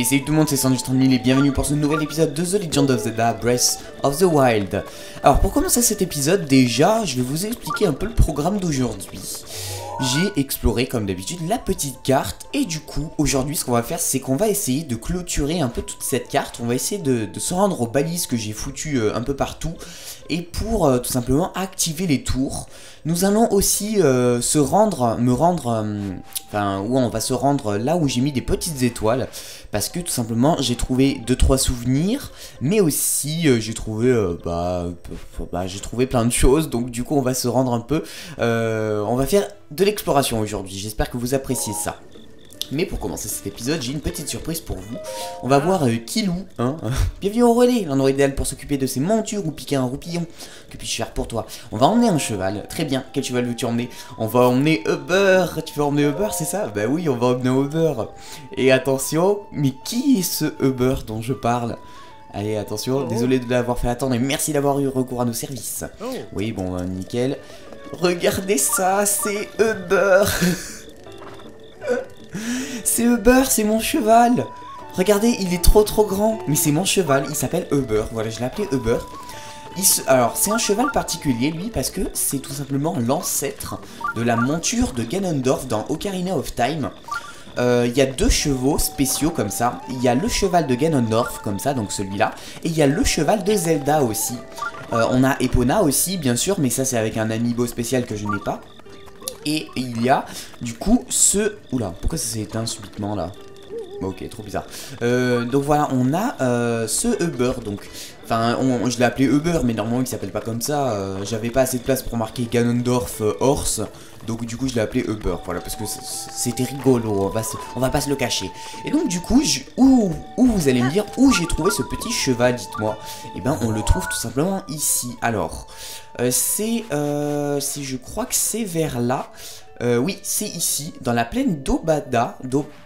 Et salut tout le monde, c'est Sanji30000 et bienvenue pour ce nouvel épisode de The Legend of Zelda Breath of the Wild. Alors pour commencer cet épisode, déjà, je vais vous expliquer un peu le programme d'aujourd'hui. J'ai exploré comme d'habitude la petite carte et du coup aujourd'hui ce qu'on va faire c'est qu'on va essayer de clôturer un peu toute cette carte. On va essayer de se rendre aux balises que j'ai foutues un peu partout. Et pour tout simplement activer les tours, nous allons aussi on va se rendre là où j'ai mis des petites étoiles. Parce que tout simplement j'ai trouvé 2-3 souvenirs, mais aussi j'ai trouvé plein de choses. Donc du coup on va se rendre un peu, on va faire de l'exploration aujourd'hui, j'espère que vous appréciez ça. Mais pour commencer cet épisode, j'ai une petite surprise pour vous. On va voir Kilou, hein. Bienvenue au relais, l'endroit idéal pour s'occuper de ses montures ou piquer un roupillon. Que puis-je faire pour toi? On va emmener un cheval, très bien, quel cheval veux-tu emmener? On va emmener Uber, tu veux emmener Uber, c'est ça? Bah oui, on va emmener Uber. Et attention, mais qui est ce Uber dont je parle? Allez, attention, désolé de l'avoir fait attendre et merci d'avoir eu recours à nos services. Oui, bon, nickel. Regardez ça, c'est Uber. C'est Uber, c'est mon cheval. Regardez, il est trop grand. Mais c'est mon cheval, il s'appelle Uber. Voilà, je l'ai appelé Uber. Alors, c'est un cheval particulier, lui, parce que c'est tout simplement l'ancêtre de la monture de Ganondorf dans Ocarina of Time. Il y a deux chevaux spéciaux comme ça. Il y a le cheval de Ganondorf, comme ça, donc celui-là. Et il y a le cheval de Zelda aussi. On a Epona aussi, bien sûr, mais ça c'est avec un amiibo spécial que je n'ai pas. Et il y a du coup ce... Oula, pourquoi ça s'est éteint subitement là? Ok, trop bizarre. Donc voilà, on a ce Uber, donc... Enfin, je l'ai appelé Uber, mais normalement il s'appelle pas comme ça. J'avais pas assez de place pour marquer Ganondorf Horse, donc du coup je l'ai appelé Uber, voilà, parce que c'était rigolo, on va pas se le cacher. Et donc du coup, où vous allez me dire où j'ai trouvé ce petit cheval, dites-moi. Et ben on le trouve tout simplement ici. Alors, je crois que c'est vers là. Oui, c'est ici, dans la plaine d'Obada.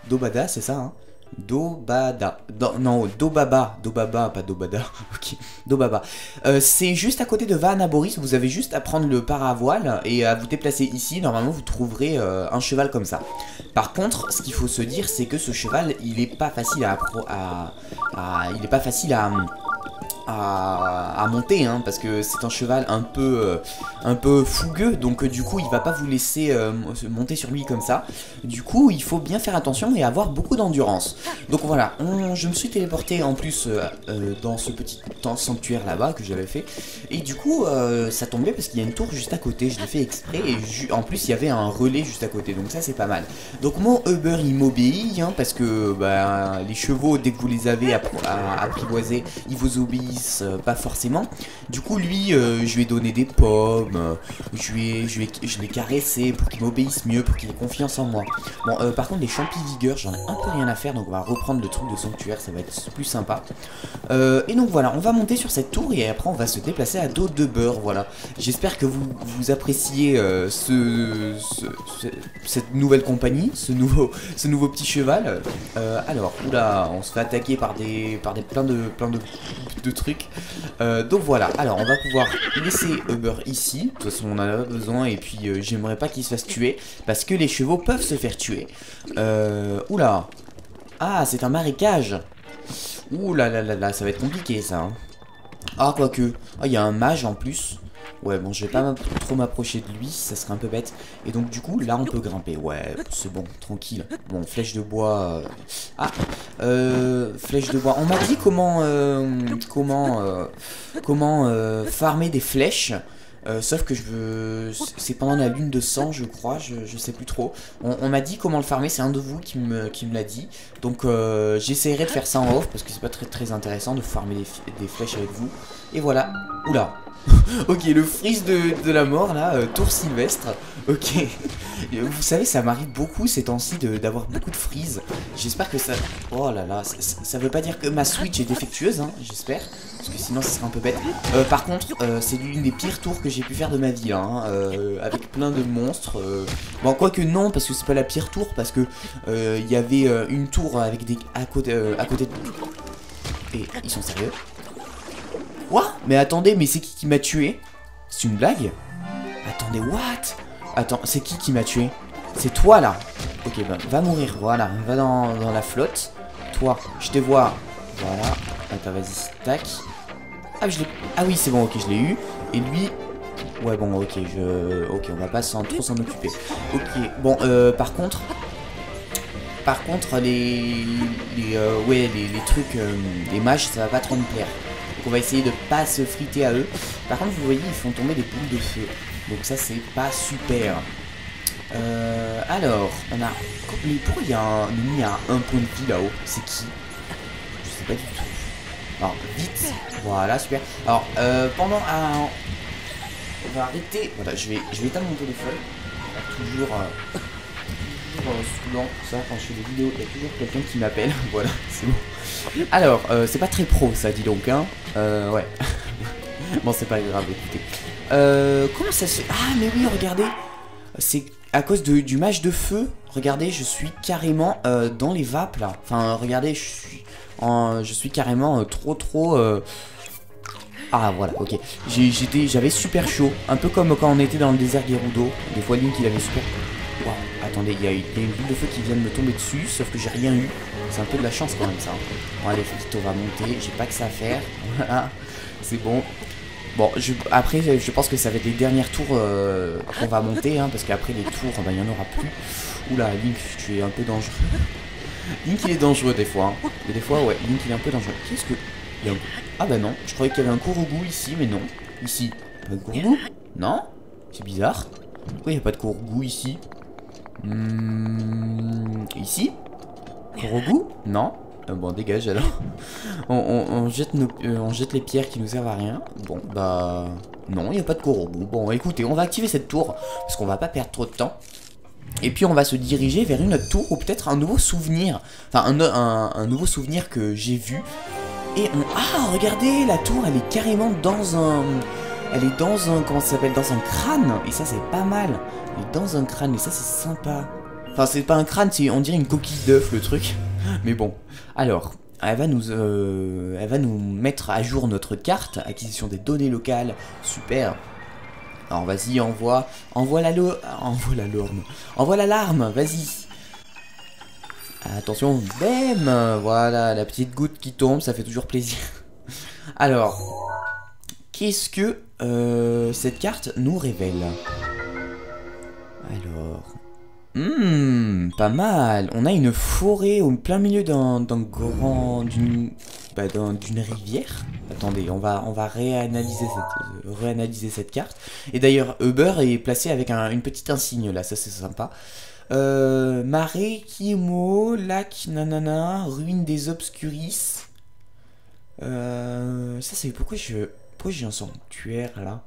Dobaba, c'est ça, hein? Dobada, non, Dobaba, pas Dobada, ok, Dobaba. C'est juste à côté de Vah Naboris, vous avez juste à prendre le paravoile et à vous déplacer ici, normalement vous trouverez un cheval comme ça. Par contre, ce qu'il faut se dire, c'est que ce cheval, il est pas facile à monter, hein, parce que c'est un cheval un peu fougueux, donc du coup il va pas vous laisser monter sur lui comme ça. Du coup il faut bien faire attention et avoir beaucoup d'endurance. Donc voilà, je me suis téléporté en plus dans ce petit sanctuaire là-bas que j'avais fait. Et du coup ça tombait parce qu'il y a une tour juste à côté, je l'ai fait exprès. Et en plus il y avait un relais juste à côté, donc ça c'est pas mal. Donc mon Uber il m'obéit, hein, parce que bah, les chevaux dès que vous les avez apprivoisés, ils vous obéissent. Pas forcément. Du coup lui je lui ai donné des pommes, je l'ai caressé pour qu'il m'obéisse mieux, pour qu'il ait confiance en moi. Bon par contre les champis vigueur j'en ai un peu rien à faire, donc on va reprendre le truc de sanctuaire, ça va être plus sympa. Et donc voilà, on va monter sur cette tour et après on va se déplacer à dos de beurre. Voilà, j'espère que vous appréciez cette nouvelle compagnie, ce nouveau petit cheval. Alors oula, on se fait attaquer par des plein de trucs. Donc voilà, alors on va pouvoir laisser Uber ici, de toute façon on en a pas besoin, et puis j'aimerais pas qu'il se fasse tuer, parce que les chevaux peuvent se faire tuer. Oula, ah c'est un marécage. Oula là là là, ça va être compliqué ça, hein. Ah quoique, il y a un mage en plus. Ouais bon, je vais pas trop m'approcher de lui, ça serait un peu bête. Et donc du coup là on peut grimper, ouais c'est bon, tranquille. Bon, flèche de bois, flèche de bois. On m'a dit comment farmer des flèches. Sauf que je veux... C'est pendant la lune de sang je crois, je sais plus trop. On m'a dit comment le farmer, c'est un de vous qui me l'a dit. Donc j'essaierai de faire ça en off, parce que c'est pas très intéressant de farmer des flèches avec vous. Et voilà, oula. Ok, le freeze de la mort là, tour sylvestre. Ok. Vous savez, ça m'arrive beaucoup ces temps-ci d'avoir beaucoup de freeze. J'espère que ça... Oh là là, ça veut pas dire que ma Switch est défectueuse, hein, j'espère. Parce que sinon ça serait un peu bête. Par contre, c'est l'une des pires tours que j'ai pu faire de ma vie, hein, avec plein de monstres. Bon, quoique non, parce que c'est pas la pire tour, parce que il y avait une tour avec des... à côté de... Et ils sont sérieux? Quoi? Mais attendez, mais c'est qui m'a tué? C'est une blague? Attendez, what? Attends, c'est qui m'a tué? C'est toi là? Ok, ben, va mourir, voilà, va dans la flotte. Toi, je te vois. Voilà. Attends, vas-y, tac. Ah, je l'ai... Ah oui, c'est bon, ok, je l'ai eu. Et lui... Ouais, bon, ok, je... Ok, on va pas trop s'en occuper. Ok, bon, par contre, les trucs, les mages, ça va pas trop me plaire. Donc on va essayer de pas se friter à eux. Par contre, vous voyez, ils font tomber des boules de feu. Donc ça, c'est pas super. Alors, on a... Mais pourquoi il y a un ennemi à un point de vie là-haut? C'est qui? Je sais pas du tout. Alors, vite. Voilà, super. Alors, pendant un... On va arrêter. Voilà, je vais éteindre mon téléphone. Toujours... souvent, ça, quand je fais des vidéos, il y a toujours quelqu'un qui m'appelle. Voilà, c'est bon. Alors, c'est pas très pro ça, dis donc, hein. Ouais. Bon, c'est pas grave, écoutez. Comment ça se fait? Ah, mais oui, regardez. C'est à cause du match de feu. Regardez, je suis carrément dans les vapes, là. Enfin, regardez, je suis carrément trop... Ah, voilà, ok. J'avais super chaud. Un peu comme quand on était dans le désert Gerudo. Des fois, Link, il avait super... Wow. Attendez, il y a une boule de feu qui vient de me tomber dessus, sauf que j'ai rien eu. C'est un peu de la chance quand même ça. Bon allez, on va monter, j'ai pas que ça à faire. Voilà, c'est bon. Bon, après je pense que ça va être les dernières tours qu'on va monter, hein, parce qu'après les tours, bah, il n'y en aura plus. Oula, Link, tu es un peu dangereux. Link il est dangereux des fois. Hein. Et des fois, ouais, Link il est un peu dangereux. Qu'est-ce que... Il y a... Ah bah non, je croyais qu'il y avait un Kourougou ici, mais non. Ici, un Kourougou? Non? C'est bizarre. Pourquoi il n'y a pas de Kourougou ici? Ici Kourougou? Non. Bon, dégage alors. on jette les pierres qui nous servent à rien. Bon, bah... Non, il n'y a pas de Kourougou. Bon, écoutez, on va activer cette tour. Parce qu'on va pas perdre trop de temps. Et puis on va se diriger vers une autre tour ou peut-être un nouveau souvenir. Enfin, un nouveau souvenir que j'ai vu. Et on... Ah, regardez, la tour, elle est carrément dans un... Elle est dans un... Comment ça s'appelle? Dans un crâne. Et ça, c'est pas mal. Elle est dans un crâne. Et ça, c'est sympa. Enfin, c'est pas un crâne. C'est, on dirait une coquille d'œuf, le truc. Mais bon. Alors, elle va nous mettre à jour notre carte. Acquisition des données locales. Super. Alors, vas-y, envoie. Envoie l'alarme. Vas-y. Attention. Bam. Voilà, la petite goutte qui tombe. Ça fait toujours plaisir. Alors... Qu'est-ce que cette carte nous révèle? Alors... pas mal. On a une forêt au plein milieu d'une rivière. Attendez, on va réanalyser cette carte. Et d'ailleurs, Uber est placé avec une petite insigne là, ça c'est sympa. Marais, Kimo, lac, nanana, ruine des obscuris. Ça c'est pourquoi je... j'ai un sanctuaire là.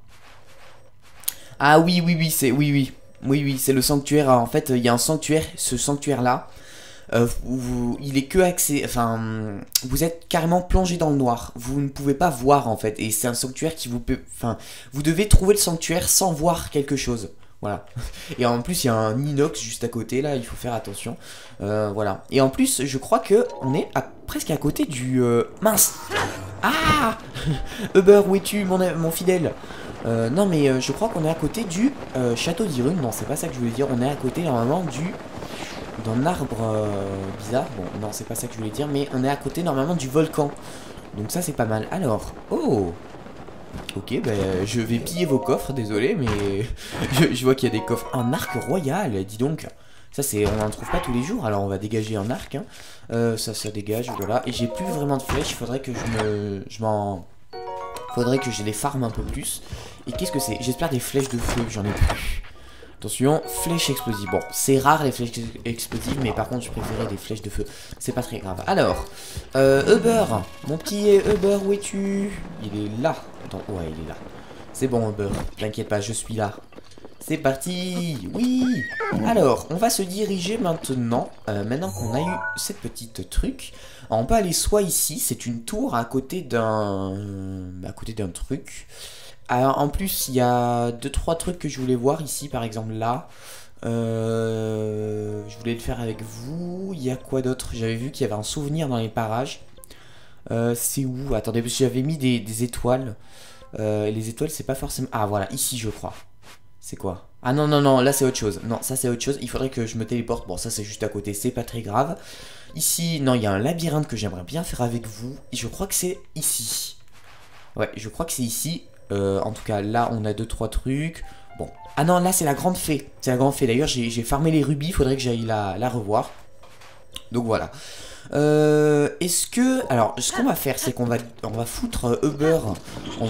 Ah oui, c'est oui, c'est le sanctuaire. En fait, il y a un sanctuaire, ce sanctuaire là. Il est que accès, enfin, vous êtes carrément plongé dans le noir. Vous ne pouvez pas voir en fait, et c'est un sanctuaire qui vous peut, enfin, vous devez trouver le sanctuaire sans voir quelque chose. Voilà. Et en plus, il y a un inox juste à côté là. Il faut faire attention. Voilà. Et en plus, je crois que on est presque à côté du mince. Ah Uber, où es-tu, mon fidèle? Non, mais je crois qu'on est à côté du château d'Hyrule. Non, c'est pas ça que je voulais dire. On est à côté normalement d'un arbre bizarre. Bon, non, c'est pas ça que je voulais dire. Mais on est à côté normalement du volcan. Donc ça, c'est pas mal. Alors, oh. Ok, bah, je vais piller vos coffres, désolé, mais je vois qu'il y a des coffres. Un arc royal, dis donc. Ça, c'est, on n'en trouve pas tous les jours, alors on va dégager un arc. Hein. Ça dégage, voilà. Et j'ai plus vraiment de flèches, il faudrait que faudrait que je les farme un peu plus. Et qu'est-ce que c'est? J'espère des flèches de feu, j'en ai plus. Attention, flèches explosives. Bon, c'est rare les flèches explosives, mais par contre, je préférais des flèches de feu. C'est pas très grave. Alors, Uber, mon petit Uber, où es-tu? Il est là. Attends, ouais, il est là. C'est bon, Uber, t'inquiète pas, je suis là. C'est parti, oui. Alors, on va se diriger maintenant, maintenant qu'on a eu cette petite truc. Alors, on peut aller soit ici, c'est une tour à côté d'un truc. Alors, en plus, il y a 2-3 trucs que je voulais voir ici, par exemple là. Je voulais le faire avec vous. Il y a quoi d'autre? J'avais vu qu'il y avait un souvenir dans les parages. C'est où? Attendez, parce que j'avais mis des étoiles. Et les étoiles, c'est pas forcément... Ah, voilà, ici, je crois. C'est quoi? Ah non, non, non, là c'est autre chose. Non, ça c'est autre chose. Il faudrait que je me téléporte. Bon, ça c'est juste à côté, c'est pas très grave. Ici, non, il y a un labyrinthe que j'aimerais bien faire avec vous. Et je crois que c'est ici. Ouais, je crois que c'est ici. En tout cas, là, on a 2-3 trucs. Bon. Ah non, là c'est la grande fée. C'est la grande fée. D'ailleurs, j'ai farmé les rubis. Il faudrait que j'aille la revoir. Donc voilà. Est-ce que... Alors, ce qu'on va faire, c'est qu'on va foutre Uber. Oh,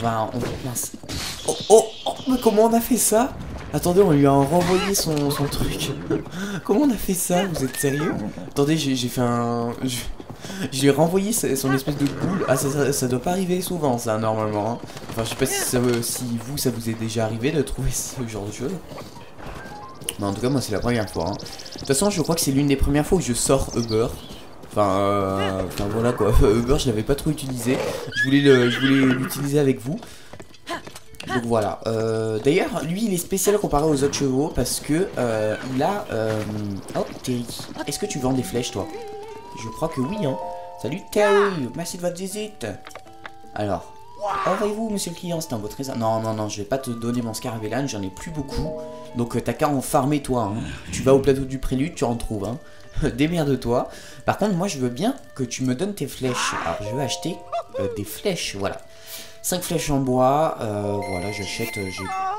oh, oh, mais comment on a fait ça? Attendez, on lui a renvoyé son truc. Comment on a fait ça? Vous êtes sérieux? Attendez, j'ai fait un... Je lui ai renvoyé son espèce de boule. Ah, ça doit pas arriver souvent, ça, normalement. Hein. Enfin, je sais pas si vous, ça vous est déjà arrivé de trouver ce genre de choses. Mais en tout cas, moi, c'est la première fois. Hein. De toute façon, je crois que c'est l'une des premières fois où je sors Uber. Enfin, voilà quoi. Uber, je l'avais pas trop utilisé. Je voulais l'utiliser avec vous. Donc voilà. D'ailleurs, lui, il est spécial comparé aux autres chevaux parce que il a... Oh, Terry. Est-ce que tu vends des flèches, toi? Je crois que oui, hein. Salut, Terry. Merci de votre visite. Alors. Envoyez-vous, monsieur le client, c'est un beau trésor. Non, non, non, je vais pas te donner mon Scarabellan, j'en ai plus beaucoup. Donc t'as qu'à en farmer, toi. Hein. Tu vas au plateau du prélude, tu en trouves. Hein. Démerde-toi. Par contre, moi, je veux bien que tu me donnes tes flèches. Alors, je veux acheter des flèches, voilà. 5 flèches en bois, voilà, j'achète,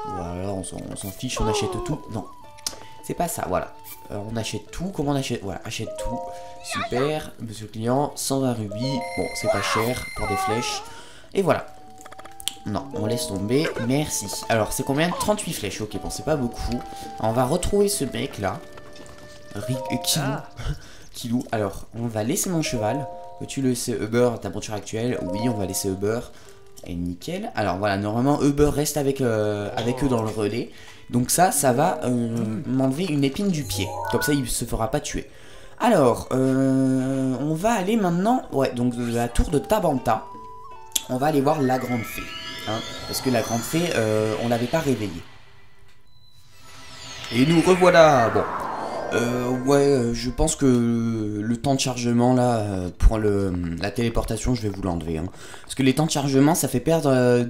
voilà, on s'en fiche, on achète tout, non, c'est pas ça, voilà, on achète tout, comment on achète, voilà, achète tout, super, monsieur le client, 120 rubis, bon, c'est pas cher pour des flèches, et voilà, non, on laisse tomber, merci, alors c'est combien, 38 flèches, ok, bon, c'est pas beaucoup, on va retrouver ce mec là, Kilou, alors, on va laisser mon cheval, veux-tu le laisser Uber, ta monture actuelle, oui, on va laisser Uber, et nickel. Alors voilà, normalement Uber reste avec eux dans le relais. Donc ça va m'enlever une épine du pied. Comme ça, il se fera pas tuer. Alors, on va aller maintenant... Ouais, donc de la tour de Tabanta. On va aller voir la grande fée. Hein, parce que la grande fée, on l'avait pas réveillée. Et nous revoilà. Bon. Ouais, je pense que le temps de chargement, là, pour la téléportation, je vais vous l'enlever. Hein. Parce que les temps de chargement, ça fait perdre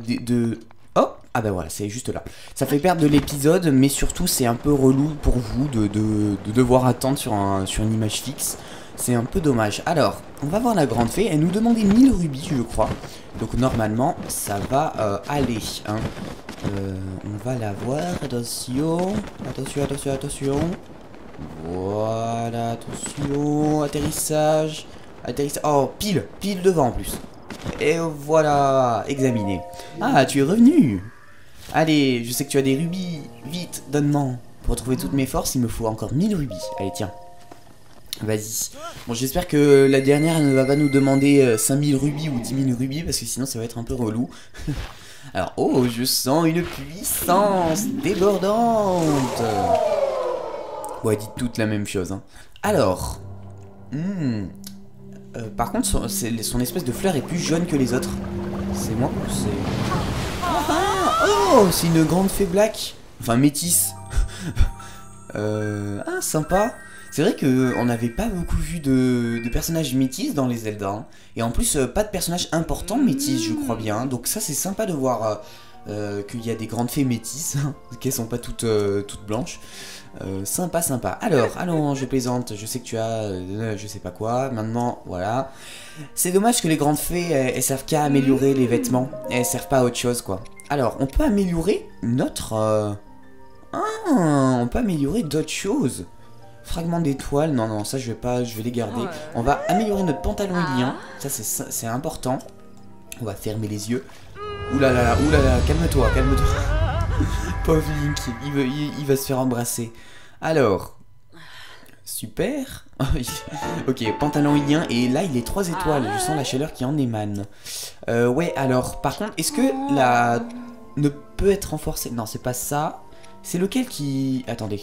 Oh, ah bah voilà, c'est juste là. Ça fait perdre de l'épisode, mais surtout, c'est un peu relou pour vous de devoir attendre sur une image fixe. C'est un peu dommage. Alors, on va voir la grande fée. Elle nous demandait 1000 rubis, je crois. Donc, normalement, ça va aller. Hein. On va la voir. Attention. Attention, attention, attention. Voilà, attention, atterrissage, atterrissage, oh, pile devant en plus. Et voilà, examiné. Ah, tu es revenu. Allez, je sais que tu as des rubis, vite, donne-moi. Pour retrouver toutes mes forces, il me faut encore 1000 rubis. Allez, tiens, vas-y. Bon, j'espère que la dernière ne va pas nous demander 5000 rubis ou 10 000 rubis, parce que sinon ça va être un peu relou. Alors, oh, je sens une puissance débordante. Ouais, dites toutes la même chose. Hein. Alors, par contre, son espèce de fleur est plus jaune que les autres. C'est moi ou c'est... Ah, oh, c'est une grande fée black. Enfin, métisse. Ah, sympa. C'est vrai qu'on n'avait pas beaucoup vu de personnages métis dans les Zelda. Hein. Et en plus, pas de personnages importants métis, je crois bien. Donc ça, c'est sympa de voir... qu'il y a des grandes fées métisses, qu'elles sont pas toutes blanches. Sympa, sympa. Alors, allons, je plaisante, je sais que tu as je sais pas quoi, maintenant, voilà. C'est dommage que les grandes fées, elles servent qu'à améliorer les vêtements, elles servent pas à autre chose, quoi. Alors, on peut améliorer notre... Ah, on peut améliorer d'autres choses. Fragment d'étoile, non, non, ça je vais pas, je vais les garder. On va améliorer notre pantalon ilien, ça c'est important. On va fermer les yeux. Ouh là là, calme-toi, calme-toi. Pauvre Link, il va se faire embrasser. Alors, super. Ok, pantalon ilien, et là il est 3 étoiles, je sens la chaleur qui en émane. Ouais, alors, par contre, est-ce que la... ne peut être renforcée? Non, c'est pas ça. C'est lequel qui... Attendez,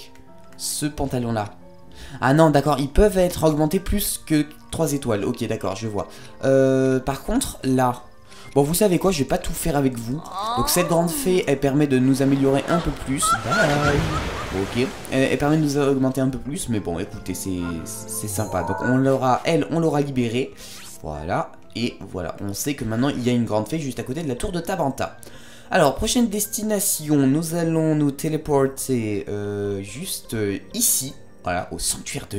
ce pantalon-là. Ah non, d'accord, ils peuvent être augmentés plus que 3 étoiles. Ok, d'accord, je vois. Par contre, là... Bon, vous savez quoi, je vais pas tout faire avec vous. Donc cette grande fée, elle permet de nous améliorer un peu plus. Bye. Ok. Elle permet de nous augmenter un peu plus, mais bon, écoutez, c'est sympa. Donc on l'aura libérée. Voilà. Et voilà, on sait que maintenant, il y a une grande fée juste à côté de la tour de Tabanta. Alors, prochaine destination, nous allons nous téléporter juste ici, voilà, au sanctuaire de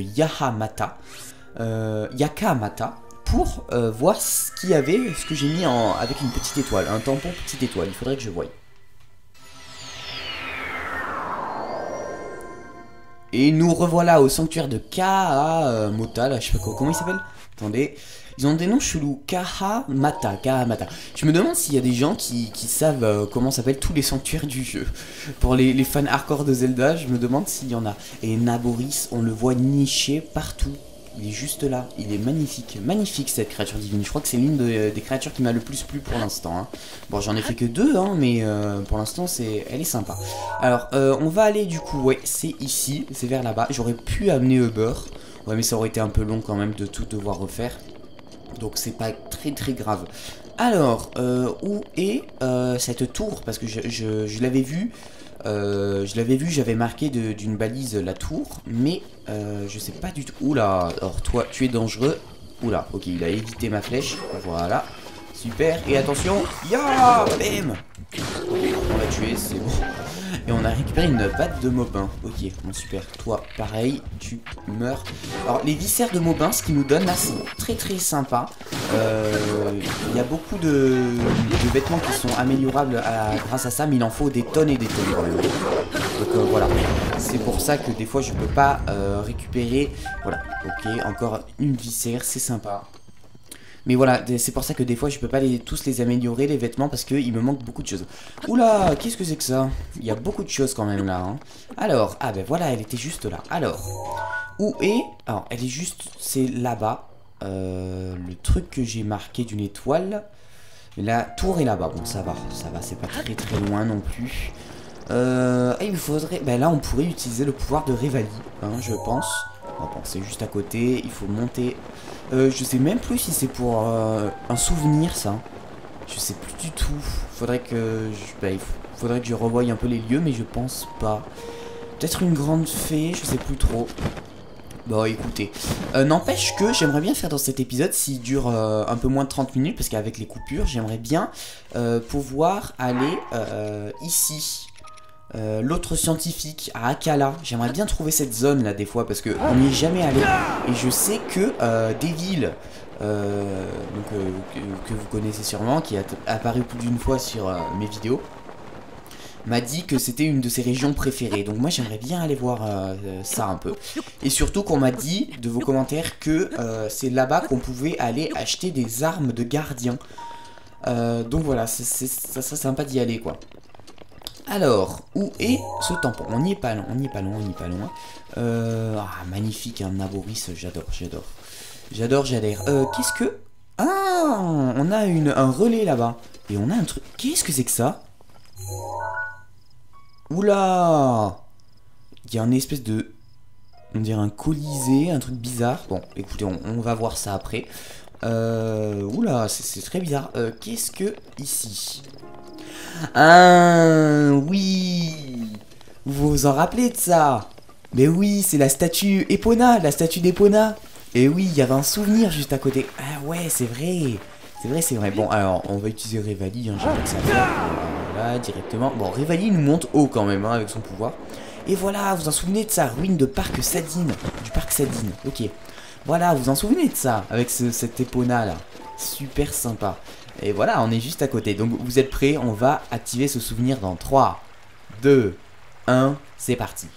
Yakamata, pour voir ce qu'il y avait, ce que j'ai mis en, avec une petite étoile, un tampon petite étoile, il faudrait que je voie. Et nous revoilà au sanctuaire de Kahamata, là, je sais pas comment il s'appelle. Attendez, ils ont des noms chelous, Kahamata. Je me demande s'il y a des gens qui savent comment s'appellent tous les sanctuaires du jeu. Pour les fans hardcore de Zelda, je me demande s'il y en a. Et Naboris, on le voit niché partout. Il est juste là, il est magnifique, magnifique cette créature divine. Je crois que c'est l'une des créatures qui m'a le plus plu pour l'instant. Hein. Bon, j'en ai fait que deux, hein, mais pour l'instant, elle est sympa. Alors, on va aller du coup, ouais, c'est ici, c'est vers là-bas. J'aurais pu amener Uber, ouais, mais ça aurait été un peu long quand même de tout devoir refaire. Donc, c'est pas très grave. Alors, où est cette tour? Parce que je l'avais vue. J'avais marqué d'une balise la tour, mais je sais pas du tout. Oula, alors toi, tu es dangereux. Oula, ok, il a évité ma flèche. Voilà, super. Et attention, ya, bam. On l'a tué, c'est bon. Et on a récupéré une patte de Mobin. Ok, bon, super. Toi, pareil, tu meurs. Alors, les viscères de Mobin, ce qui nous donne là, c'est très sympa. Il y a beaucoup de vêtements qui sont améliorables grâce à ça, mais il en faut des tonnes et des tonnes quand même. Donc voilà. C'est pour ça que des fois, je peux pas récupérer. Voilà, ok, encore une viscère, c'est sympa. Mais voilà, c'est pour ça que des fois je peux pas tous les améliorer, les vêtements, parce qu'il me manque beaucoup de choses. Oula, qu'est-ce que c'est que ça? Il y a beaucoup de choses quand même là. Hein. Alors, ah ben voilà, elle était juste là. Alors, où est... Alors, elle est juste, c'est là-bas. Le truc que j'ai marqué d'une étoile. La tour est là-bas. Bon, ça va, c'est pas très loin non plus. Et il faudrait... Ben là, on pourrait utiliser le pouvoir de Revali, hein, je pense. Bon, c'est juste à côté, il faut monter... je sais même plus si c'est pour un souvenir ça. Je sais plus du tout. Faudrait que je revoie un peu les lieux, mais je pense pas. Peut-être une grande fée, je sais plus trop. Bon, écoutez, n'empêche que j'aimerais bien faire dans cet épisode, s'il dure un peu moins de 30 minutes, parce qu'avec les coupures, j'aimerais bien pouvoir aller ici. L'autre scientifique à Akala, j'aimerais bien trouver cette zone là des fois parce que on n'y est jamais allé et je sais que des villes que vous connaissez sûrement, qui a apparu plus d'une fois sur mes vidéos, m'a dit que c'était une de ses régions préférées. Donc moi j'aimerais bien aller voir ça un peu. Et surtout qu'on m'a dit de vos commentaires que c'est là-bas qu'on pouvait aller acheter des armes de gardiens. Donc voilà, ça serait sympa d'y aller quoi. Alors, où est ce tampon? On n'y est pas loin, on n'y est pas loin. Ah, magnifique, un Naboris, j'adore. Qu'est-ce que... Ah, on a un relais là-bas. Et on a un truc... Qu'est-ce que c'est que ça? Oula! Il y a une espèce de... On dirait un colisée, un truc bizarre. Bon, écoutez, on va voir ça après. Oula, c'est très bizarre. Qu'est-ce que... Ici... Ah oui, vous vous en rappelez de ça? Mais oui, c'est la statue Epona, la statue d'Epona. Et oui, il y avait un souvenir juste à côté. Ah ouais, c'est vrai. Bon, alors, on va utiliser Revali, hein, j'ai que ça. Voilà, directement. Bon, Revali nous monte haut quand même, hein, avec son pouvoir. Et voilà, vous en souvenez de ça, ruine de parc Sadine. Du parc Sadine, ok. Voilà, vous en souvenez de ça, avec cette Epona là. Super sympa. Et voilà, on est juste à côté. Donc vous êtes prêts? On va activer ce souvenir dans 3, 2, 1, c'est parti.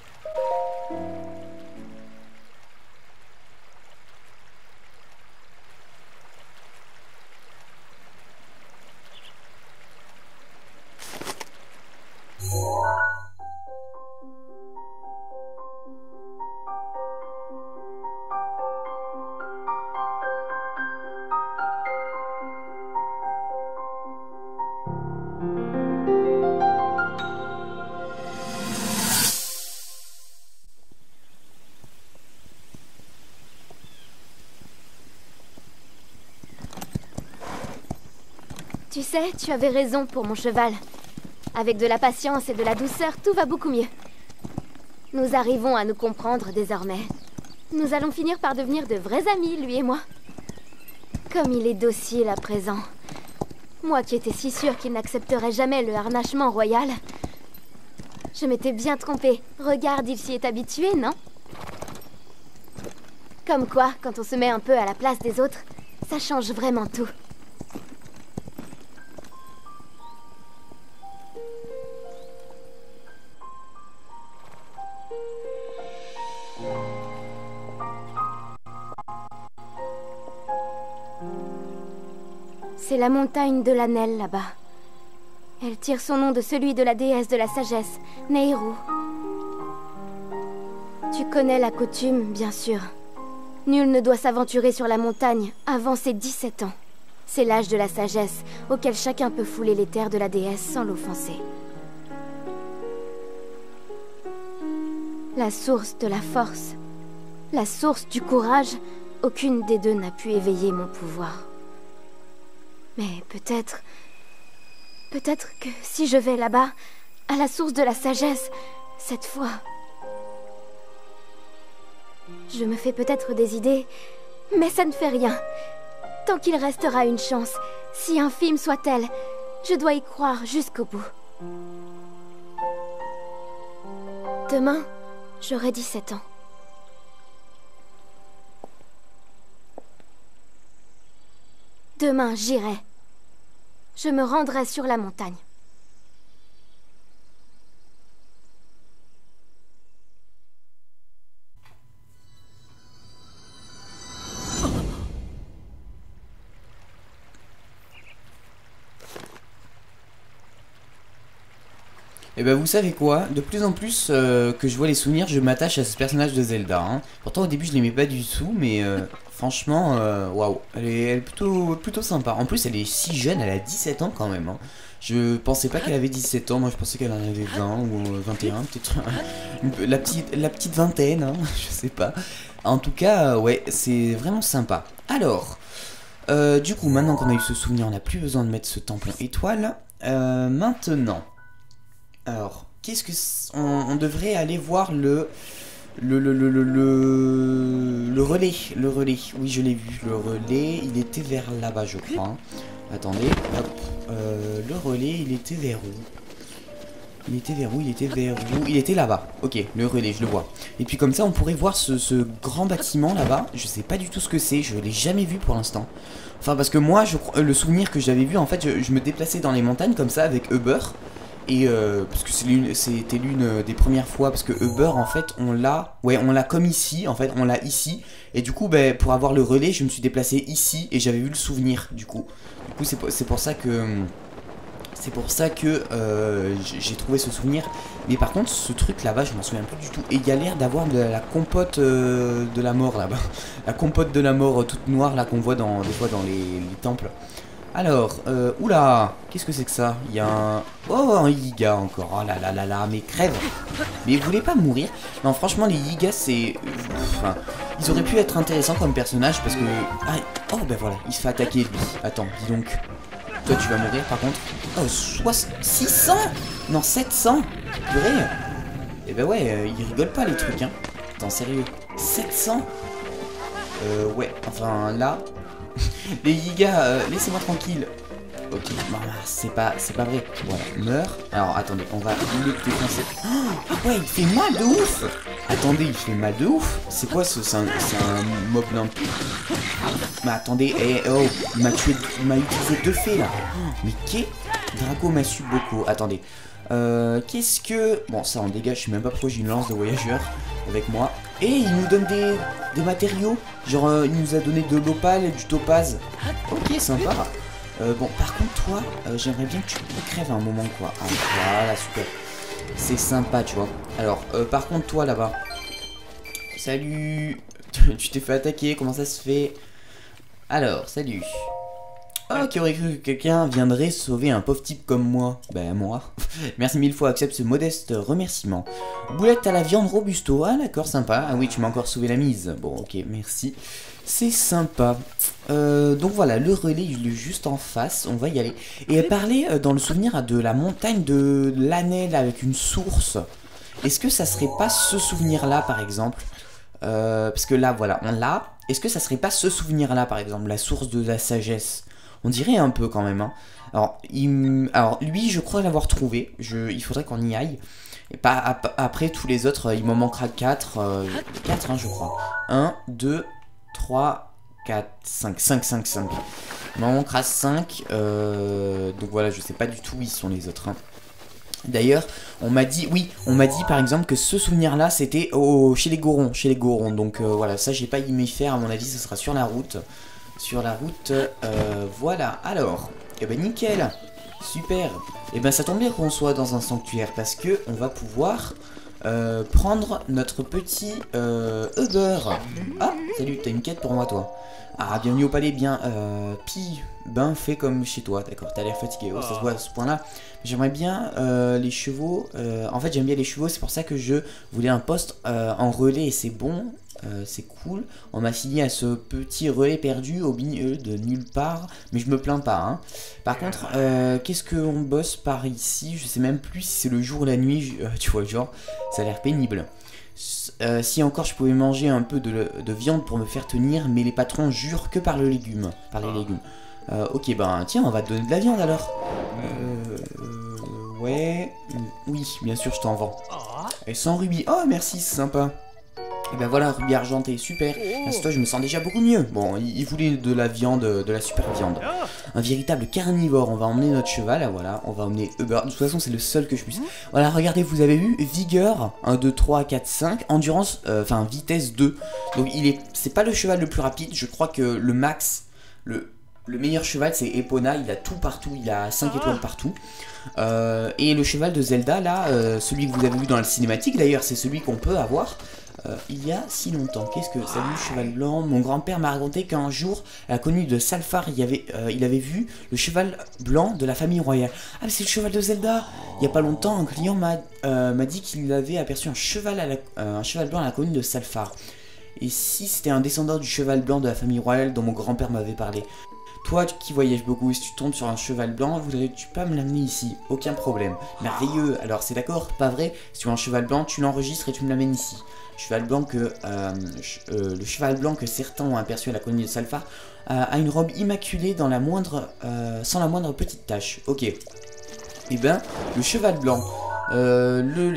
Tu sais, tu avais raison pour mon cheval. Avec de la patience et de la douceur, tout va beaucoup mieux. Nous arrivons à nous comprendre désormais. Nous allons finir par devenir de vrais amis, lui et moi. Comme il est docile à présent. Moi qui étais si sûre qu'il n'accepterait jamais le harnachement royal. Je m'étais bien trompée. Regarde, il s'y est habitué, non? Comme quoi, quand on se met un peu à la place des autres, ça change vraiment tout. C'est la montagne de l'Anel, là-bas. Elle tire son nom de celui de la déesse de la sagesse, Neiru. Tu connais la coutume, bien sûr. Nul ne doit s'aventurer sur la montagne avant ses 17 ans. C'est l'âge de la sagesse, auquel chacun peut fouler les terres de la déesse sans l'offenser. La source de la force, la source du courage, aucune des deux n'a pu éveiller mon pouvoir. Mais peut-être que si je vais là-bas, à la source de la sagesse, cette fois... Je me fais peut-être des idées, mais ça ne fait rien. Tant qu'il restera une chance, si infime soit-elle, je dois y croire jusqu'au bout. Demain, j'aurai 17 ans. Demain, j'irai. Je me rendrai sur la montagne. Et bah vous savez quoi, de plus en plus que je vois les souvenirs, je m'attache à ce personnage de Zelda. Hein. Pourtant au début je l'aimais pas du tout, mais franchement, waouh, wow. Elle est plutôt sympa. En plus elle est si jeune, elle a 17 ans quand même. Hein. Je pensais pas qu'elle avait 17 ans, moi je pensais qu'elle en avait 20 ou 21, peut-être la petite vingtaine, hein, je sais pas. En tout cas, ouais, c'est vraiment sympa. Alors, du coup maintenant qu'on a eu ce souvenir, on n'a plus besoin de mettre ce temple étoile. Maintenant... Alors, qu'est-ce que... On devrait aller voir le relais. Le relais, oui, je l'ai vu. Le relais, il était vers là-bas, je crois. Attendez, hop. Le relais, il était vers où? Il était là-bas. Ok, le relais, je le vois. Et puis comme ça, on pourrait voir ce grand bâtiment là-bas. Je sais pas du tout ce que c'est. Je l'ai jamais vu pour l'instant. Enfin, parce que moi, le souvenir que j'avais vu, en fait, je me déplaçais dans les montagnes comme ça avec Uber. Et parce que c'était l'une des premières fois, parce que Uber en fait on l'a comme ici, en fait on l'a ici, et du coup ben, pour avoir le relais je me suis déplacé ici et j'avais vu le souvenir du coup c'est pour ça que j'ai trouvé ce souvenir. Mais par contre ce truc là-bas je m'en souviens plus du tout, et il y a l'air d'avoir de la compote de la mort là-bas, la compote de la mort toute noire là qu'on voit des fois dans les temples. Alors, oula, qu'est-ce que c'est que ça? Il y a un... Oh, un Yiga encore, oh là là là là, mais crève! Mais vous voulez pas mourir? Non, franchement, les Yigas, c'est... Enfin, ils auraient pu être intéressants comme personnage parce que... Ah, oh, ben voilà, il se fait attaquer, lui. Attends, dis donc. Toi, tu vas mourir, par contre. Oh, 600? Non, 700? Purée! Eh ben ouais, ils rigolent pas, les trucs, hein. Attends, sérieux. 700? Ouais, enfin, là... Les Yigas, laissez-moi tranquille. Ok, c'est pas vrai. Voilà, meurs. Alors, attendez, on va le défoncer. Oh, ouais, il fait mal de ouf. Attendez, il fait mal de ouf. C'est quoi ce... C'est un mob d'un... Mais attendez, hey, oh, il m'a utilisé deux fées, là. Oh, mais qu'est... Draco m'a su beaucoup. Attendez. Qu'est-ce que... Bon, ça, on dégage. Je suis même pas proche d'une lance de voyageur avec moi. Et il nous donne des matériaux. Genre, il nous a donné de l'opale et du topaz. Ok, sympa. Bon, par contre, toi, j'aimerais bien que tu crèves à un moment, quoi. Ah, voilà, super. C'est sympa, tu vois. Alors, par contre, toi, là-bas. Salut. Tu t'es fait attaquer, comment ça se fait? Alors, salut. Oh, qui aurait cru que quelqu'un viendrait sauver un pauvre type comme moi? Ben, moi. Merci mille fois, accepte ce modeste remerciement. Boulette à la viande robusto. Ah, d'accord, sympa. Ah oui, tu m'as encore sauvé la mise. Bon, ok, merci. C'est sympa. Donc voilà, le relais, il est juste en face. On va y aller. Et elle parlait dans le souvenir de la montagne de l'Anel avec une source. Est-ce que ça serait pas ce souvenir-là, par exemple? Parce que là, voilà, on l'a. Est-ce que ça serait pas ce souvenir-là, par exemple? La source de la sagesse. On dirait un peu quand même, hein. Alors, lui, je crois l'avoir trouvé. Il faudrait qu'on y aille. Et après, tous les autres, il m'en manquera 4. 4, hein, je crois. 1, 2, 3, 4, 5. 5. Il m'en manquera 5. Donc voilà, je sais pas du tout où ils sont les autres, hein. D'ailleurs, on m'a dit, oui, on m'a dit par exemple que ce souvenir-là, c'était chez les Gorons. Donc voilà, ça, j'ai pas aimé faire, à mon avis, ce sera sur la route. Voilà, alors, et ben nickel, super. Et ben ça tombe bien qu'on soit dans un sanctuaire, parce que on va pouvoir prendre notre petit Uber. Ah, salut, t'as une quête pour moi, toi. Ah, bienvenue au palais, bien, Pi, ben fais comme chez toi, d'accord, t'as l'air fatigué, oh, ça se voit à ce point-là. J'aimerais bien les chevaux, en fait j'aime bien les chevaux, c'est pour ça que je voulais un poste en relais, et c'est bon, c'est cool. On m'a signé à ce petit relais perdu au milieu de nulle part, mais je me plains pas, hein. Par contre, qu'est-ce qu'on bosse par ici, je sais même plus si c'est le jour ou la nuit, tu vois, genre, ça a l'air pénible. Si encore je pouvais manger un peu de viande pour me faire tenir, mais les patrons jurent que par les légumes. Ok, ben tiens, on va te donner de la viande alors. Ouais. Oui, bien sûr, je t'en vends. Et sans rubis. Oh, merci, c'est sympa. Et ben voilà, rubis argenté, super. Grâce à toi, je me sens déjà beaucoup mieux. Bon, il voulait de la viande, de la super viande. Un véritable carnivore. On va emmener notre cheval, voilà. On va emmener Uber. De toute façon, c'est le seul que je puisse. Voilà, regardez, vous avez eu vigueur 1, 2, 3, 4, 5. Endurance, enfin vitesse 2. Donc, c'est pas le cheval le plus rapide. Je crois que le max, le meilleur cheval, c'est Epona. Il a tout partout. Il a 5 étoiles partout. Et le cheval de Zelda, là, celui que vous avez vu dans la cinématique, d'ailleurs, c'est celui qu'on peut avoir. Il y a si longtemps, qu'est-ce que... Salut cheval blanc, mon grand-père m'a raconté qu'un jour la connue de Salfar, il avait vu le cheval blanc de la famille royale. Ah mais c'est le cheval de Zelda. Il y a pas longtemps, un client m'a dit qu'il avait aperçu un cheval blanc à la connue de Salfar. Et si c'était un descendant du cheval blanc de la famille royale dont mon grand-père m'avait parlé. Toi qui voyages beaucoup, si tu tombes sur un cheval blanc, voudrais-tu pas me l'amener ici? Aucun problème. Merveilleux, alors c'est d'accord, pas vrai? Si tu as un cheval blanc, tu l'enregistres et tu me l'amènes ici. Le cheval blanc que certains ont aperçu à la colonie de Salfar a une robe immaculée dans la moindre, sans la moindre petite tache. Ok. Eh ben, le cheval blanc.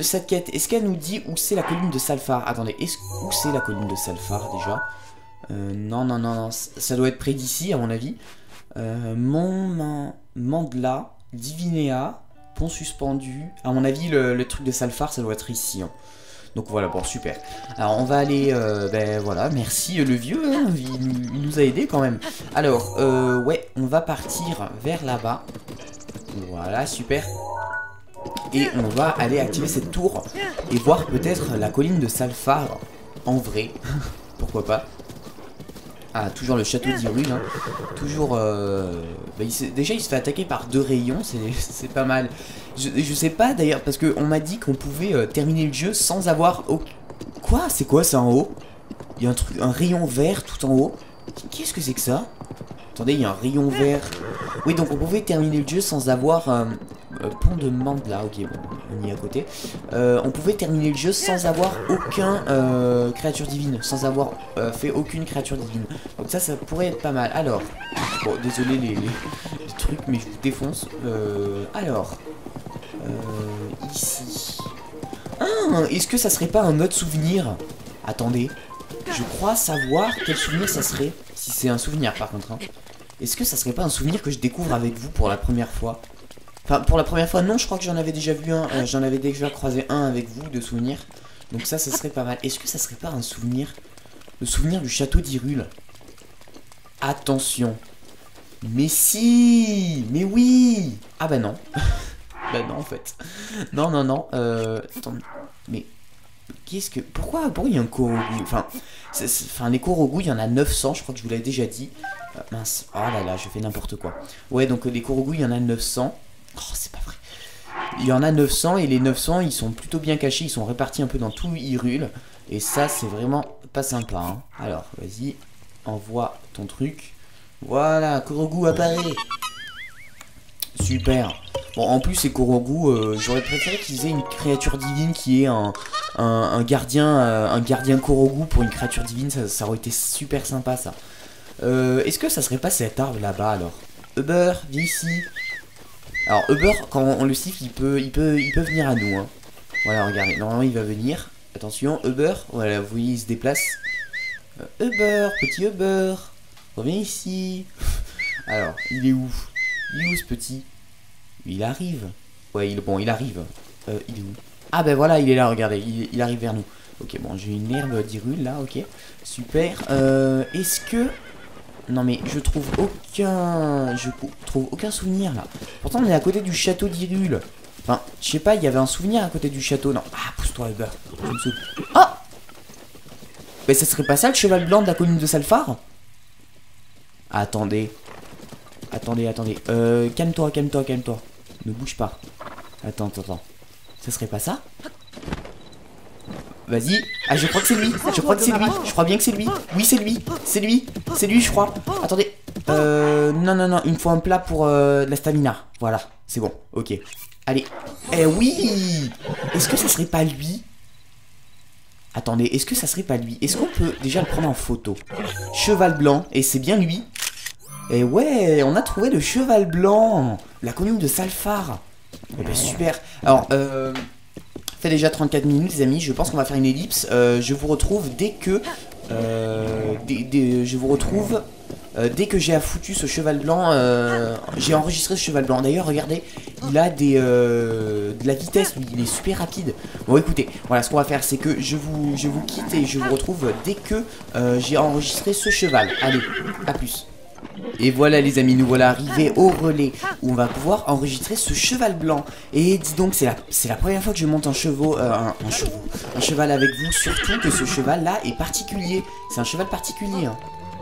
Cette quête, est-ce qu'elle nous dit où c'est la colline de Salfar? Attendez, où c'est la colline de Salfar déjà? Non, ça doit être près d'ici à mon avis. Mandla, Divinea, Pont Suspendu. À mon avis, le truc de Salfar, ça doit être ici, hein. Donc voilà, bon, super. Alors on va aller, ben voilà, merci le vieux, hein, il nous a aidé quand même. Alors, ouais, on va partir vers là-bas. Voilà, super. Et on va aller activer cette tour et voir peut-être la colline de Salfar en vrai. Pourquoi pas. Ah, toujours le château d'Hyrule, hein. Toujours... Bah, déjà, il se fait attaquer par 2 rayons, c'est pas mal. Je sais pas, d'ailleurs, parce qu'on m'a dit qu'on pouvait terminer le jeu sans avoir... Quoi? C'est quoi ça en haut? Il y a un rayon vert tout en haut. Qu'est-ce que c'est que ça? Attendez, il y a un rayon vert. Oui, donc on pouvait terminer le jeu sans avoir... pont de Mandla, ok, bon, on y est à côté. On pouvait terminer le jeu sans avoir aucun créature divine, sans avoir fait aucune créature divine. Donc ça pourrait être pas mal. Alors, bon, désolé les trucs, mais je vous défonce. Ici. Ah, est-ce que ça serait pas un autre souvenir? Attendez, je crois savoir quel souvenir ça serait. Si c'est un souvenir, par contre, hein. Est-ce que ça serait pas un souvenir que je découvre avec vous pour la première fois? Enfin, pour la première fois, non, je crois que j'en avais déjà vu un, j'en avais déjà croisé un avec vous, de souvenir. Donc ça serait pas mal. Est-ce que ça serait pas un souvenir? Le souvenir du château d'Hyrule. Attention. Mais si! Mais oui! Ah bah non. Bah non, en fait. Non. Attends. Mais... Qu'est-ce que... Pourquoi il y a un Korogu? Enfin, les Korogu, il y en a 900, je crois que je vous l'avais déjà dit. Mince. Oh là là, je fais n'importe quoi. Ouais, donc les Korogu, il y en a 900. Oh, c'est pas vrai. Il y en a 900 et les 900, ils sont plutôt bien cachés. Ils sont répartis un peu dans tout Hyrule. Et ça, c'est vraiment pas sympa, hein. Alors, vas-y, envoie ton truc. Voilà, Korogu apparaît. Super. Bon, en plus, ces Korogu, j'aurais préféré qu'ils aient une créature divine qui est un gardien Korogu pour une créature divine. Ça aurait été super sympa, ça. Est-ce que ça serait pas cet arbre là-bas, alors? Uber, viens ici. Alors Uber, quand on le siffle, il peut venir à nous. Hein. Voilà, regardez, normalement il va venir. Attention, Uber, voilà, vous voyez, il se déplace. Uber, petit Uber, reviens ici. Alors, il est où? Il est où ce petit? Il arrive. Ouais, il arrive. Il est où? Ah ben voilà, il est là, regardez, il arrive vers nous. Ok, bon, j'ai une herbe d'Hyrule là, ok. Super. Est-ce que... Non mais je trouve aucun souvenir là. Pourtant on est à côté du château d'Hyrule. Enfin, je sais pas, il y avait un souvenir à côté du château, non? Ah, pousse-toi Uber, je me souviens. Oh! Mais ça serait pas ça le cheval blanc de la commune de Salphar? Attendez. Attendez. Calme-toi. Ne bouge pas. Attends. Ça serait pas ça? Vas-y. Ah, je crois que c'est lui. Je crois bien que c'est lui. Oui, c'est lui. Je crois. Attendez. Non. Il me faut un plat pour de la stamina. Voilà. C'est bon. Ok. Allez. Eh oui! Est-ce que ça serait pas lui? Attendez. Est-ce que ça serait pas lui? Est-ce qu'on peut déjà le prendre en photo? Cheval blanc. Et c'est bien lui. Eh ouais, on a trouvé le cheval blanc. La commune de Salphar. Eh ben super. Alors, fait déjà 34 minutes les amis, je pense qu'on va faire une ellipse. Je vous retrouve dès que j'ai affoutu ce cheval blanc. J'ai enregistré ce cheval blanc. D'ailleurs regardez, il a des de la vitesse, il est super rapide. Bon écoutez, voilà, ce qu'on va faire c'est que je vous quitte et je vous retrouve dès que j'ai enregistré ce cheval. Allez, à plus. Et voilà les amis, nous voilà arrivés au relais où on va pouvoir enregistrer ce cheval blanc. Et dis donc, c'est la première fois que je monte un cheval avec vous. Surtout que ce cheval là est particulier. C'est un cheval particulier hein.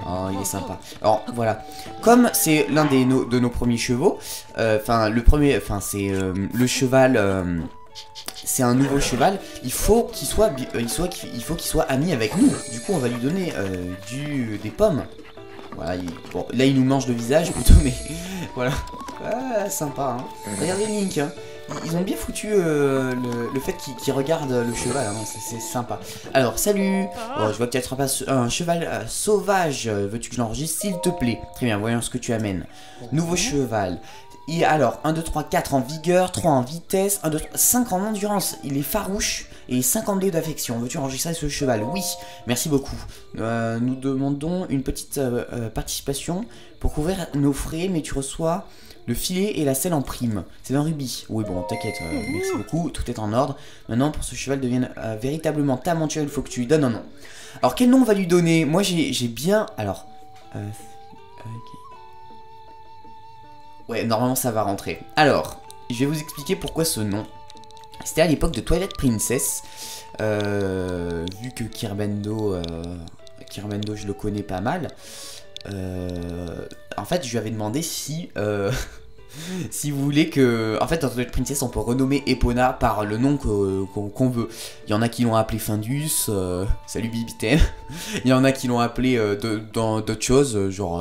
Oh, il est sympa. Alors voilà, comme c'est l'un de nos premiers chevaux. Enfin le premier, enfin c'est le cheval. C'est un nouveau cheval, il faut qu'il soit, ami avec nous. Du coup on va lui donner des pommes. Voilà, bon, là il nous mange le visage plutôt, mais voilà, ah, sympa hein. Regardez Link, hein. Ils ont bien foutu le fait qu'il regarde le cheval, hein. C'est sympa. Alors salut, oh, je vois que tu attrapes un cheval sauvage, veux-tu que je l'enregistre s'il te plaît? Très bien, voyons ce que tu amènes. Nouveau cheval. Et alors, 1, 2, 3, 4 en vigueur, 3 en vitesse, 1, 2, 3, 5 en endurance. Il est farouche et 52 d'affection. Veux-tu enregistrer ce cheval? Oui, merci beaucoup. Nous demandons une petite participation pour couvrir nos frais, mais tu reçois le filet et la selle en prime. C'est un rubis. Oui, bon, t'inquiète, merci beaucoup, tout est en ordre. Maintenant, pour ce cheval devienne véritablement ta monture, il faut que tu lui donnes un nom. Alors, quel nom on va lui donner? Moi, j'ai bien... Alors... Okay. Ouais, normalement ça va rentrer. Alors, je vais vous expliquer pourquoi ce nom. C'était à l'époque de Twilight Princess. Vu que Kirbendo, je le connais pas mal. En fait, je lui avais demandé si... si vous voulez que... En fait, dans Twilight Princess, on peut renommer Epona par le nom qu'on veut. Il y en a qui l'ont appelé Findus, salut Bibitem. Il y en a qui l'ont appelé dans d'autres choses, genre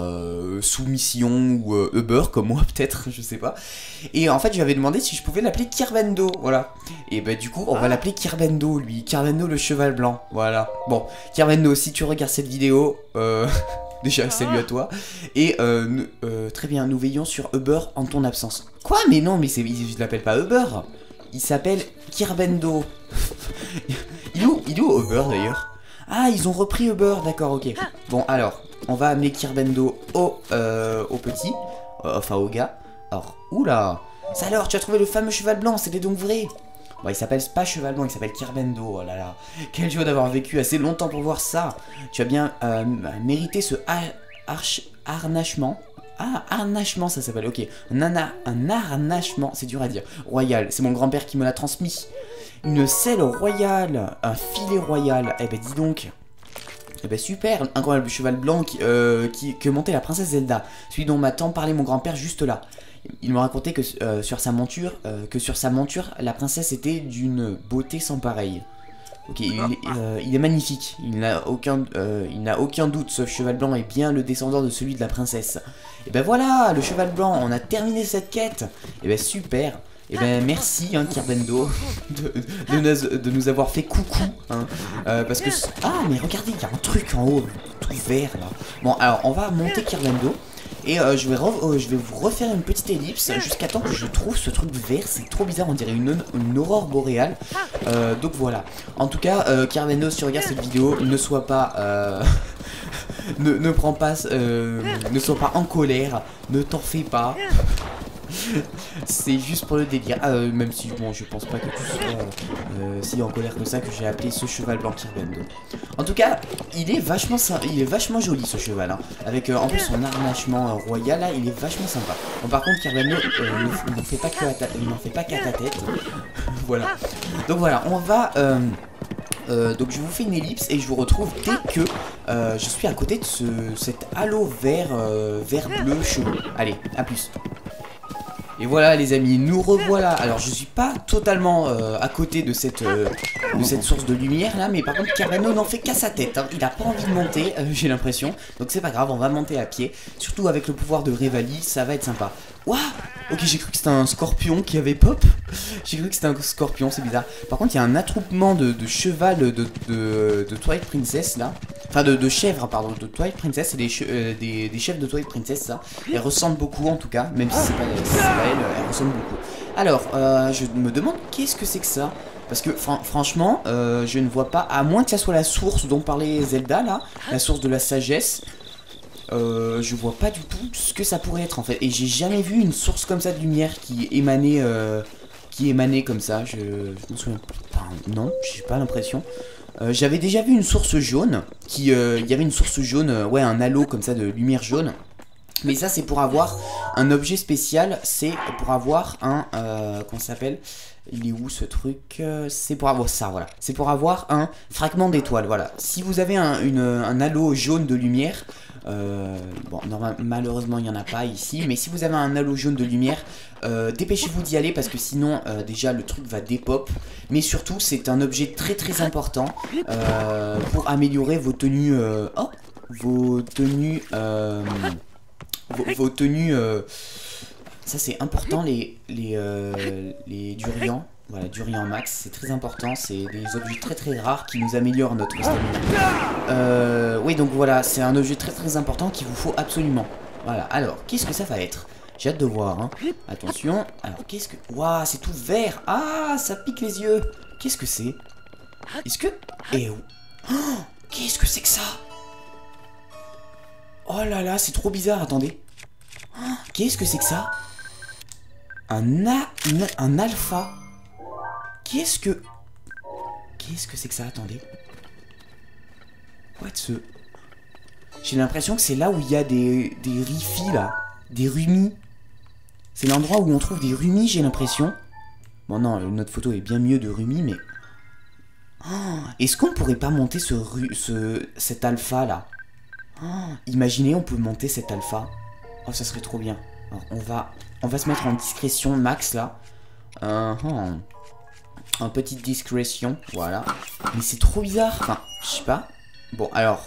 Soumission ou Uber, comme moi peut-être, je sais pas. Et en fait, j'avais demandé si je pouvais l'appeler Kirbendo, voilà. Et bah du coup, on va l'appeler Kirbendo, lui. Kirbendo le cheval blanc, voilà. Bon, Kirbendo, si tu regardes cette vidéo... Déjà, salut à toi. Et très bien, nous veillons sur Uber en ton absence. Quoi? Mais non, mais il ne l'appelle pas Uber. Il s'appelle Kirbendo. Il est où Uber d'ailleurs? Ah, ils ont repris Uber, d'accord, ok. Bon, alors, on va amener Kirbendo au petit. Enfin, au gars. Alors, oula. Ça alors, tu as trouvé le fameux cheval blanc, c'était donc vrai? Bon, il s'appelle pas cheval blanc, il s'appelle Kirbendo. Oh là là, quelle joie d'avoir vécu assez longtemps pour voir ça. Tu as bien mérité ce harnachement. Ah, harnachement, ça s'appelle, ok. Un harnachement, c'est dur à dire. Royal, c'est mon grand-père qui me l'a transmis. Une selle royale, un filet royal. Eh ben, dis donc. Eh ben, super, incroyable cheval blanc que montait la princesse Zelda. Celui dont m'a tant parlé mon grand-père juste là. Ils m'ont raconté que, sur sa monture, la princesse était d'une beauté sans pareille. Ok, il est magnifique, il n'a aucun doute, ce cheval blanc est bien le descendant de celui de la princesse. Et ben voilà, le cheval blanc, on a terminé cette quête. Et ben super. Et ben merci hein, Kirbendo de nous avoir fait coucou hein, parce que... Ah mais regardez, il y a un truc en haut, tout vert là. Bon alors, on va monter Kirbendo. Et je vais vous refaire une petite ellipse jusqu'à temps que je trouve ce truc vert. C'est trop bizarre, on dirait une aurore boréale. Donc voilà. En tout cas, Kirbendo, si tu regardes cette vidéo, ne sois pas... ne sois pas en colère. Ne t'en fais pas. C'est juste pour le délire. Même si, bon, je pense pas que tu sois si en colère que ça que j'ai appelé ce cheval blanc Kirbendo. En tout cas, il est vachement joli ce cheval. Hein. Avec en plus son harnachement royal, là, il est vachement sympa. Bon, par contre, Kirbendo n'en fait pas qu'à ta tête. Voilà. Donc voilà, on va. Donc je vous fais une ellipse et je vous retrouve dès que je suis à côté de cet halo vert, vert-bleu chelou. Allez, à plus. Et voilà les amis, nous revoilà. Alors je suis pas totalement à côté de cette source de lumière là, mais par contre Kirbendo n'en fait qu'à sa tête, hein. Il a pas envie de monter, j'ai l'impression. Donc c'est pas grave, on va monter à pied. Surtout avec le pouvoir de Revali, ça va être sympa. Waouh, ok, j'ai cru que c'était un scorpion qui avait pop. J'ai cru que c'était un scorpion, c'est bizarre. Par contre il y a un attroupement de cheval de Twilight Princess là. Enfin de chèvres, pardon, de Twilight Princess. C'est des chèvres de Twilight Princess ça. Elles ressemblent beaucoup en tout cas, même si c'est pas elle ressemble beaucoup. Alors, je me demande qu'est-ce que c'est que ça. Parce que franchement, je ne vois pas, à moins que ça soit la source dont parlait Zelda là, la source de la sagesse. Je vois pas du tout ce que ça pourrait être en fait. Et j'ai jamais vu une source comme ça de lumière qui émanait comme ça. Je me souviens. Enfin, non, j'ai pas l'impression. J'avais déjà vu une source jaune. Il y avait une source jaune, ouais, un halo comme ça de lumière jaune. Mais ça c'est pour avoir un objet spécial, c'est pour avoir un... qu'on s'appelle? Il est où ce truc? C'est pour avoir ça, voilà. C'est pour avoir un fragment d'étoile, voilà. Si vous avez un halo jaune de lumière, bon, malheureusement il n'y en a pas ici, mais si vous avez un halo jaune de lumière, dépêchez-vous d'y aller parce que sinon déjà le truc va dépop. Mais surtout c'est un objet très très important pour améliorer vos tenues... ça c'est important, les durians, voilà, durian max, c'est très important, c'est des objets très très rares qui nous améliorent notre stamina. Oui, donc voilà, c'est un objet très très important qu'il vous faut absolument. Voilà, alors, qu'est-ce que ça va être? J'ai hâte de voir, hein. Attention, alors qu'est-ce que... Waouh, c'est tout vert. Ah, ça pique les yeux. Qu'est-ce que c'est? Est-ce que... Eh oh, qu'est-ce que c'est que ça? Oh là là, c'est trop bizarre, attendez. Oh, qu'est-ce que c'est que ça? Un alpha. Qu'est-ce que c'est que ça? Attendez. What ce... J'ai l'impression que c'est là où il y a des rifis, là. Des rumis. C'est l'endroit où on trouve des rumis, j'ai l'impression. Bon, non, notre photo est bien mieux de rumis, mais... Oh, est-ce qu'on pourrait pas monter cet alpha, là? Oh, imaginez, on peut monter cet alpha. Oh, ça serait trop bien. Alors, on va se mettre en discrétion max, là. En petite discrétion, voilà. Mais c'est trop bizarre. Enfin, je sais pas. Bon, alors,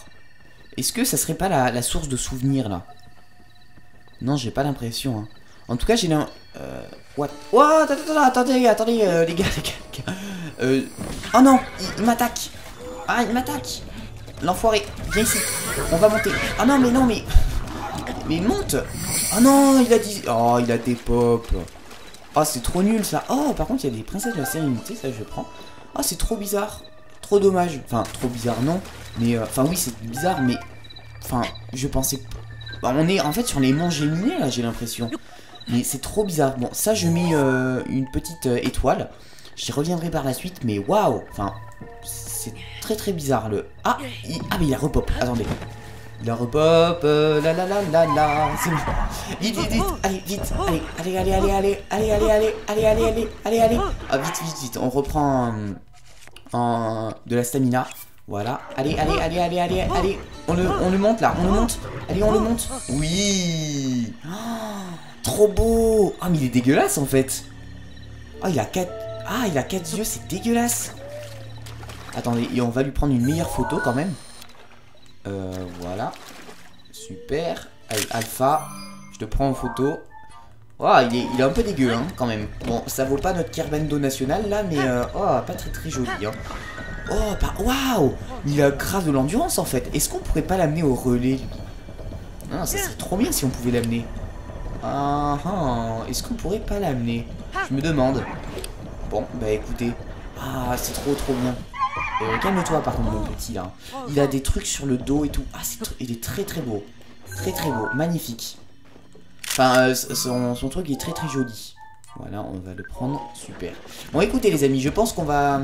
est-ce que ça serait pas la source de souvenirs, là? Non, j'ai pas l'impression, hein. En tout cas, j'ai l'impression... What? Oh, attendez, les gars, oh non, il m'attaque. Ah, il m'attaque. L'enfoiré, viens ici. On va monter. Ah non, mais non, mais... Mais monte. Ah non, il a dit... Oh, il a des pop. Oh, c'est trop nul, ça. Oh, par contre, il y a des princesses de la sérénité, ça, je prends. Oh, c'est trop bizarre. Trop dommage. Enfin, trop bizarre, non. Mais... Enfin, oui, c'est bizarre, mais... Enfin, je pensais... Bah, on est, en fait, sur les monts géminés, là, j'ai l'impression. Mais c'est trop bizarre. Bon, ça, je mets une petite étoile. J'y reviendrai par la suite, mais waouh. Enfin... C'est très très bizarre le... Ah, mais il a repop, attendez. Il a repop, la la la la la, c'est bon. Vite, allez. Ah, vite, on reprend de la stamina. Voilà, allez. On le monte là, on le monte. Allez, on le monte. Oui. Trop beau. Ah, mais il est dégueulasse en fait. Ah, il a 4 yeux, c'est dégueulasse. Attendez, et on va lui prendre une meilleure photo quand même. Voilà. Super. Allez, Alpha, je te prends en photo. Oh, il est un peu dégueu, hein, quand même. Bon, ça vaut pas notre Kirbendo national, là, mais... oh, pas très très joli, hein. Oh, bah, waouh. Il a grave de l'endurance, en fait. Est-ce qu'on pourrait pas l'amener au relais, lui? Ah, ça serait trop bien si on pouvait l'amener. Ah, est-ce qu'on pourrait pas l'amener? Je me demande. Bon, bah écoutez. Ah, c'est trop bien. Calme-toi par contre, mon petit, là. Il a des trucs sur le dos et tout. Ah, il est très beau. Très beau, magnifique. Enfin, son truc est très joli. Voilà, on va le prendre, super. Bon, écoutez les amis, je pense qu'on va...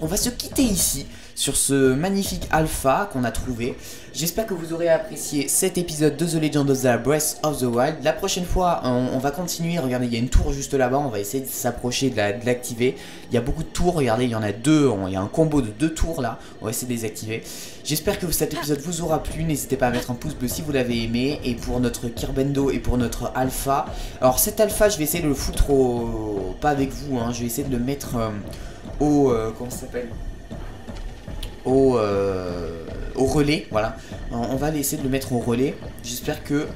on va se quitter ici sur ce magnifique alpha qu'on a trouvé. J'espère que vous aurez apprécié cet épisode de The Legend of Zelda Breath of the Wild. La prochaine fois, on va continuer. Regardez, il y a une tour juste là-bas. On va essayer de s'approcher, de l'activer. Il y a beaucoup de tours. Regardez, il y en a deux. Il y a un combo de 2 tours là. On va essayer de les activer. J'espère que cet épisode vous aura plu. N'hésitez pas à mettre un pouce bleu si vous l'avez aimé. Et pour notre Kirbendo et pour notre alpha. Alors cet alpha, je vais essayer de le foutre au... pas avec vous. Je vais essayer de le mettre... comment ça s'appelle, au relais, voilà. On va essayer de le mettre au relais. J'espère que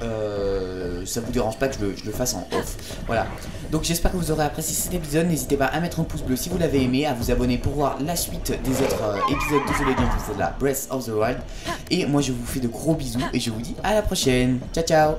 ça vous dérange pas que je le fasse en off. Voilà. Donc j'espère que vous aurez apprécié cet épisode. N'hésitez pas à mettre un pouce bleu si vous l'avez aimé, à vous abonner pour voir la suite des autres épisodes de The Legend of Zelda Breath of the Wild. Et moi je vous fais de gros bisous et je vous dis à la prochaine. Ciao ciao.